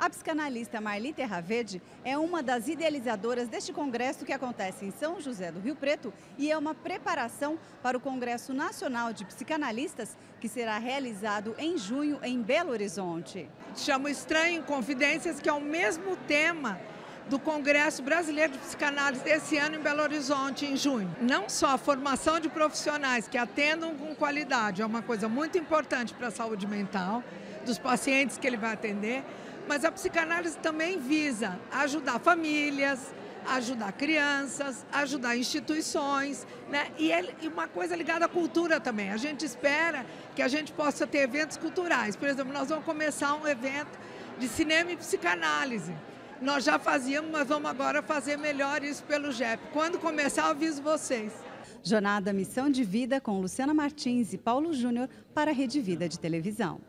A psicanalista Marli Terravede é uma das idealizadoras deste congresso que acontece em São José do Rio Preto e é uma preparação para o Congresso Nacional de Psicanalistas, que será realizado em junho em Belo Horizonte. Chamo Estranho, Confidências, que é o mesmo tema do Congresso Brasileiro de Psicanálise desse ano em Belo Horizonte, em junho. Não só a formação de profissionais que atendam com qualidade é uma coisa muito importante para a saúde mental dos pacientes que ele vai atender, mas a psicanálise também visa ajudar famílias, ajudar crianças, ajudar instituições, né? E uma coisa ligada à cultura também. A gente espera que a gente possa ter eventos culturais. Por exemplo, nós vamos começar um evento de cinema e psicanálise. Nós já fazíamos, mas vamos agora fazer melhor isso pelo GEP. Quando começar, eu aviso vocês. Jornada Missão de Vida com Luciana Martins e Paulo Júnior para a Rede Vida de Televisão.